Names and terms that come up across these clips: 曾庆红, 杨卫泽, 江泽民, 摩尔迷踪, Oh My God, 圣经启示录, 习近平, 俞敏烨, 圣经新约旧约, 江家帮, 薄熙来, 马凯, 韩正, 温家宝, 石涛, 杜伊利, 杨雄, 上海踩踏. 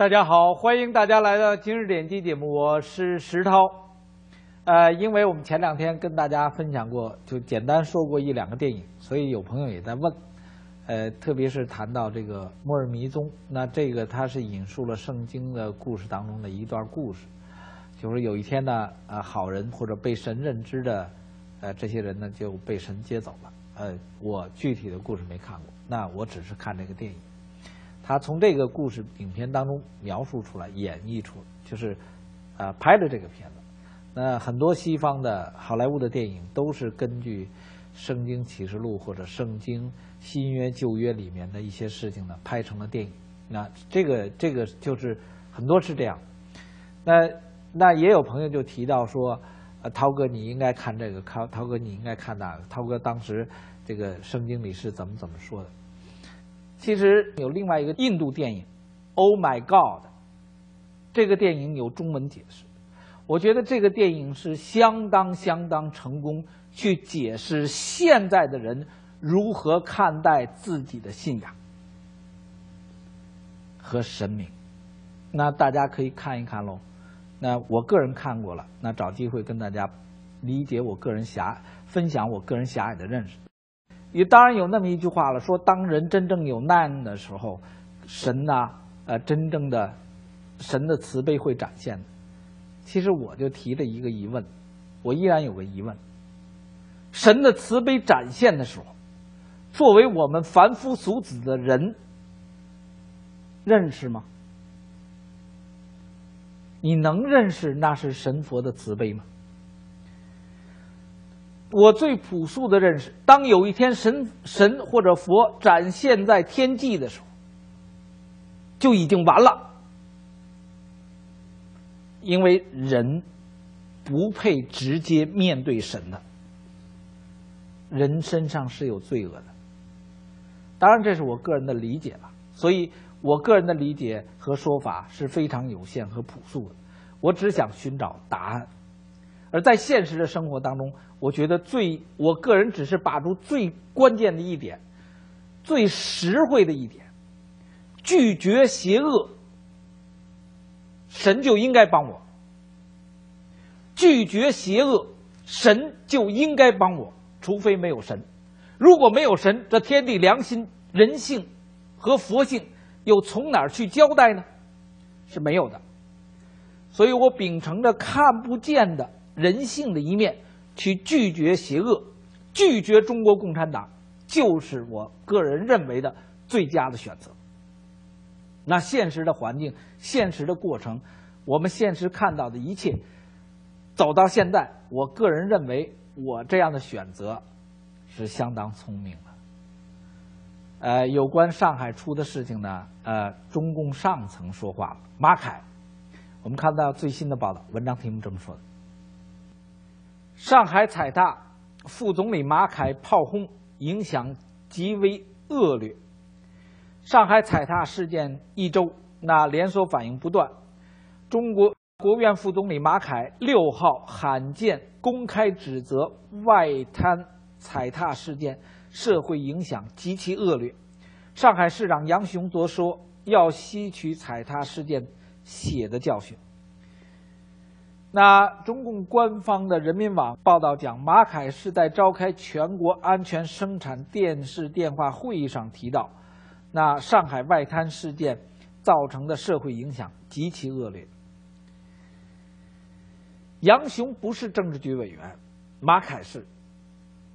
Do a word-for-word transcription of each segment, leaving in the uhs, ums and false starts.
大家好，欢迎大家来到今日点击节目，我是石涛。呃，因为我们前两天跟大家分享过，就简单说过一两个电影，所以有朋友也在问，呃，特别是谈到这个《摩尔迷踪》，那这个它是引述了圣经的故事当中的一段故事，就是有一天呢，呃，好人或者被神认知的，呃，这些人呢就被神接走了。呃，我具体的故事没看过，那我只是看这个电影。 他从这个故事影片当中描述出来、演绎出来，就是，呃，拍的这个片子。那很多西方的好莱坞的电影都是根据《圣经启示录》或者《圣经新约旧约》里面的一些事情呢拍成了电影。那这个这个就是很多是这样。那那也有朋友就提到说，呃，涛哥你应该看这个，涛涛哥你应该看那个，涛哥当时这个圣经里是怎么怎么说的。 其实有另外一个印度电影《Oh My God》，这个电影有中文解释。我觉得这个电影是相当相当成功，去解释现在的人如何看待自己的信仰和神明。那大家可以看一看喽。那我个人看过了，那找机会跟大家理解我个人狭，分享我个人狭隘的认识。 也当然有那么一句话了，说当人真正有难的时候，神呐、啊，呃，真正的神的慈悲会展现的。其实我就提着一个疑问，我依然有个疑问：神的慈悲展现的时候，作为我们凡夫俗子的人，认识吗？你能认识那是神佛的慈悲吗？ 我最朴素的认识，当有一天神神或者佛展现在天际的时候，就已经完了，因为人不配直接面对神的，人身上是有罪恶的。当然，这是我个人的理解了，所以我个人的理解和说法是非常有限和朴素的。我只想寻找答案，而在现实的生活当中。 我觉得最，我个人只是把住最关键的一点，最实惠的一点，拒绝邪恶，神就应该帮我；拒绝邪恶，神就应该帮我，除非没有神。如果没有神，这天地良心、人性和佛性又从哪儿去交代呢？是没有的。所以我秉承着看不见的人性的一面。 去拒绝邪恶，拒绝中国共产党，就是我个人认为的最佳的选择。那现实的环境、现实的过程，我们现实看到的一切，走到现在，我个人认为我这样的选择是相当聪明的。呃，有关上海出的事情呢，呃，中共上层说话了，马凯，我们看到最新的报道，文章题目这么说的。 上海踩踏，副总理马凯炮轰，影响极为恶劣。上海踩踏事件一周，那连锁反应不断。中国国务院副总理马凯六号罕见公开指责外滩踩踏事件社会影响极其恶劣。上海市长杨雄则说，要吸取踩踏事件血的教训。 那中共官方的人民网报道讲，马凯是在召开全国安全生产电视电话会议上提到，那上海外滩事件造成的社会影响极其恶劣。杨雄不是政治局委员，马凯是，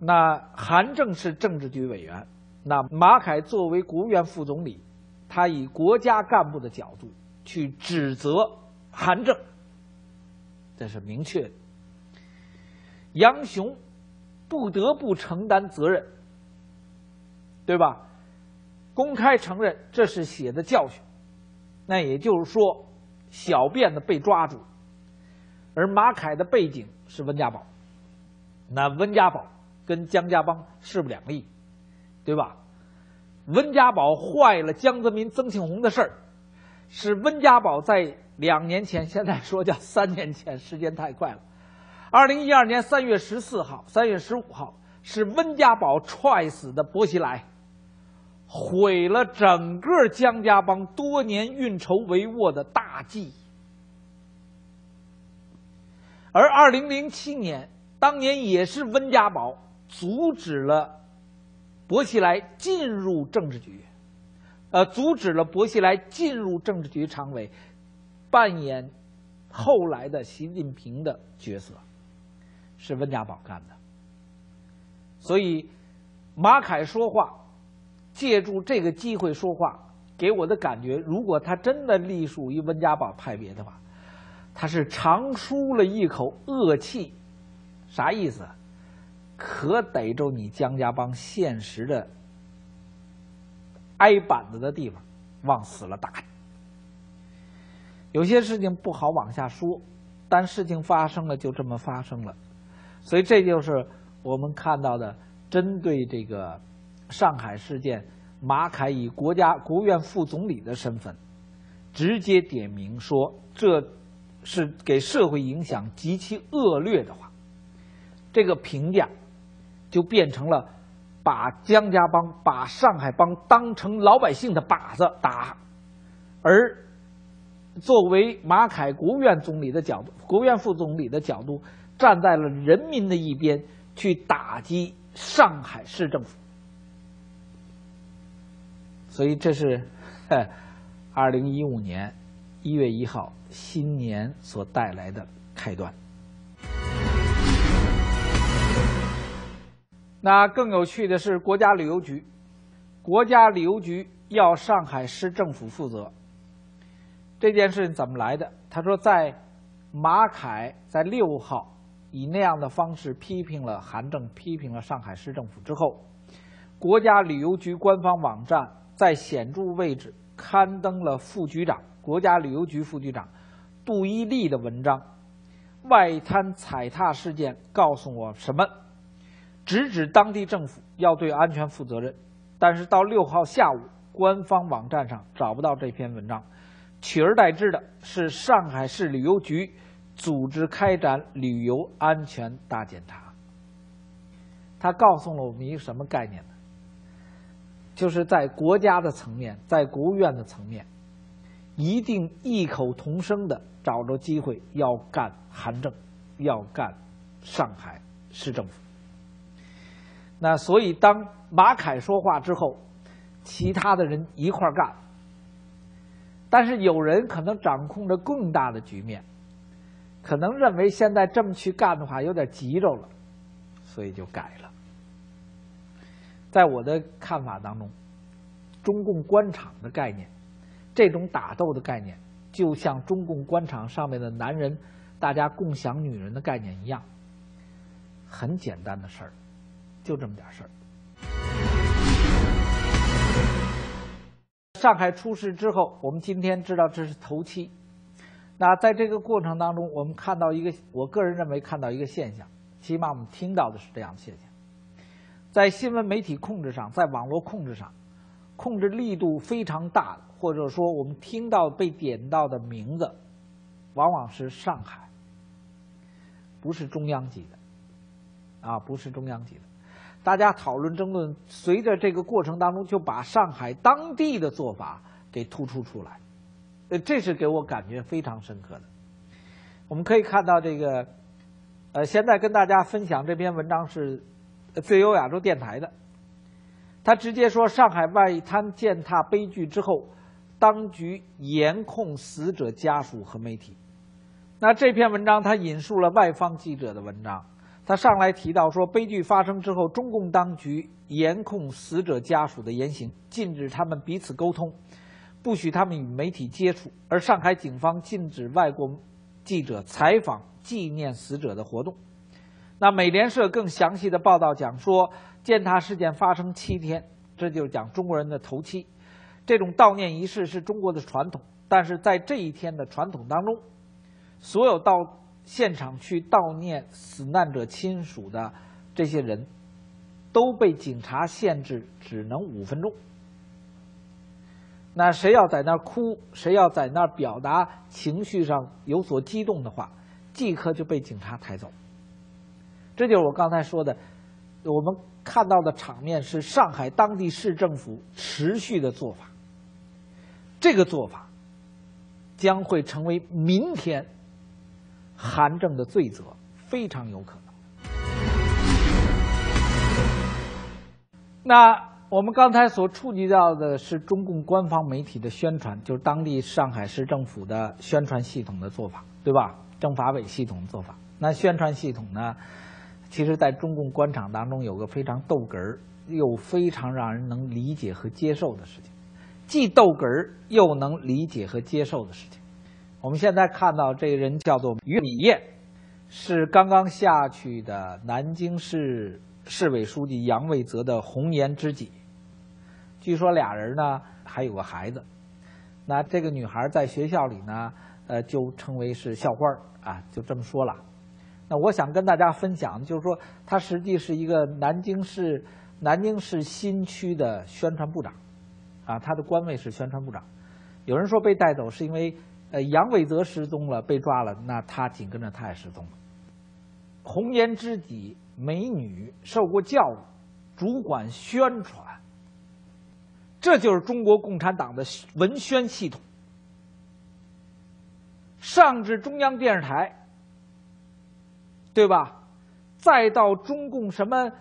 那韩正是政治局委员，那马凯作为国务院副总理，他以国家干部的角度去指责韩正。 这是明确的。杨雄不得不承担责任，对吧？公开承认这是血的教训，那也就是说，小辫子被抓住，而马凯的背景是温家宝，那温家宝跟江家帮势不两立，对吧？温家宝坏了江泽民、曾庆红的事儿，是温家宝在。 两年前，现在说叫三年前，时间太快了。二零一二年三月十四号、三月十五号是温家宝踹死的薄熙来，毁了整个姜家帮多年运筹帷幄的大计。而二零零七年，当年也是温家宝阻止了薄熙来进入政治局，呃，阻止了薄熙来进入政治局常委，扮演后来的习近平的角色，是温家宝干的。所以，马凯说话，借助这个机会说话，给我的感觉，如果他真的隶属于温家宝派别的话，他是长舒了一口恶气，啥意思？可逮着你姜家帮现实的挨板子的地方，往死了打。有些事情不好往下说，但事情发生了就这么发生了，所以这就是我们看到的针对这个上海事件，马凯以国家国务院副总理的身份，直接点名说这是给社会影响极其恶劣的话，这个评价就变成了把姜家帮、把上海帮当成老百姓的靶子打。而作为马凯国务院总理的角度，国务院副总理的角度，站在了人民的一边，去打击上海市政府。所以这是二零一五年一月一号新年所带来的开端。那更有趣的是，国家旅游局，国家旅游局要上海市政府负责。这件事情怎么来的？他说，在马凯在六号以那样的方式批评了韩正，批评了上海市政府之后，国家旅游局官方网站在显著位置刊登了副局长，国家旅游局副局长杜伊利的文章《外滩踩踏事件告诉我什么》，直指当地政府要对安全负责任。但是到六号下午，官方网站上找不到这篇文章，取而代之的是上海市旅游局组织开展旅游安全大检查。它告诉了我们一个什么概念呢？就是在国家的层面，在国务院的层面，一定异口同声的找着机会要干韩正，要干上海市政府。那所以当马凯说话之后，其他的人一块干，但是有人可能掌控着更大的局面，可能认为现在这么去干的话有点急着了，所以就改了。在我的看法当中，中共官场的概念，这种打斗的概念，就像中共官场上面的男人大家共享女人的概念一样，很简单的事儿，就这么点事儿。上海出事之后，我们今天知道这是头七。那在这个过程当中，我们看到一个，我个人认为看到一个现象，起码我们听到的是这样的现象，在新闻媒体控制上，在网络控制上，控制力度非常大的，或者说我们听到被点到的名字，往往是上海，不是中央级的，啊，不是中央级的。大家讨论争论，随着这个过程当中，就把上海当地的做法给突出出来，呃，这是给我感觉非常深刻的。我们可以看到这个，呃，现在跟大家分享这篇文章是自由亚洲电台的，他直接说，上海外滩践踏悲剧之后，当局严控死者家属和媒体。那这篇文章他引述了外方记者的文章。他上来提到说，悲剧发生之后，中共当局严控死者家属的言行，禁止他们彼此沟通，不许他们与媒体接触，而上海警方禁止外国记者采访纪念死者的活动。那美联社更详细的报道讲说，践踏事件发生七天，这就是讲中国人的头七。这种悼念仪式是中国的传统，但是在这一天的传统当中，所有到现场去悼念死难者亲属的这些人，都被警察限制只能五分钟。那谁要在那儿哭，谁要在那儿表达情绪上有所激动的话，即刻就被警察抬走。这就是我刚才说的，我们看到的场面是上海当地市政府持续的做法，这个做法将会成为明天韩正的罪责，非常有可能。 那我们刚才所触及到的是中共官方媒体的宣传，就是当地上海市政府的宣传系统的做法，对吧？政法委系统的做法。那宣传系统呢，其实在中共官场当中有个非常逗哏儿又非常让人能理解和接受的事情，既逗哏儿又能理解和接受的事情。我们现在看到这个人叫做俞敏烨，是刚刚下去的南京市 市委书记杨卫泽的红颜知己，据说俩人呢还有个孩子。那这个女孩在学校里呢，呃，就称为是校花啊，就这么说了。那我想跟大家分享，就是说她实际是一个南京市南京市新区的宣传部长，啊，她的官位是宣传部长。有人说被带走是因为呃杨卫泽失踪了被抓了，那她紧跟着她也失踪了。红颜知己。 美女受过教育，主管宣传，这就是中国共产党的文宣系统。上至中央电视台，对吧？再到中共什么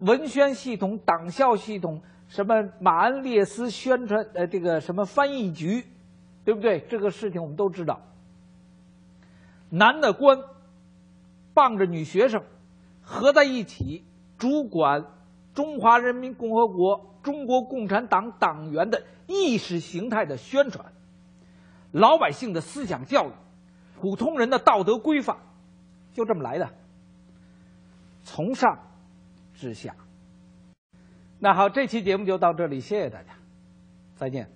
文宣系统、党校系统，什么马恩列斯宣传，呃，这个什么翻译局，对不对？这个事情我们都知道，男的官 傍着女学生，合在一起主管中华人民共和国中国共产党党员的意识形态的宣传，老百姓的思想教育，普通人的道德规范，就这么来的。从上至下。那好，这期节目就到这里，谢谢大家，再见。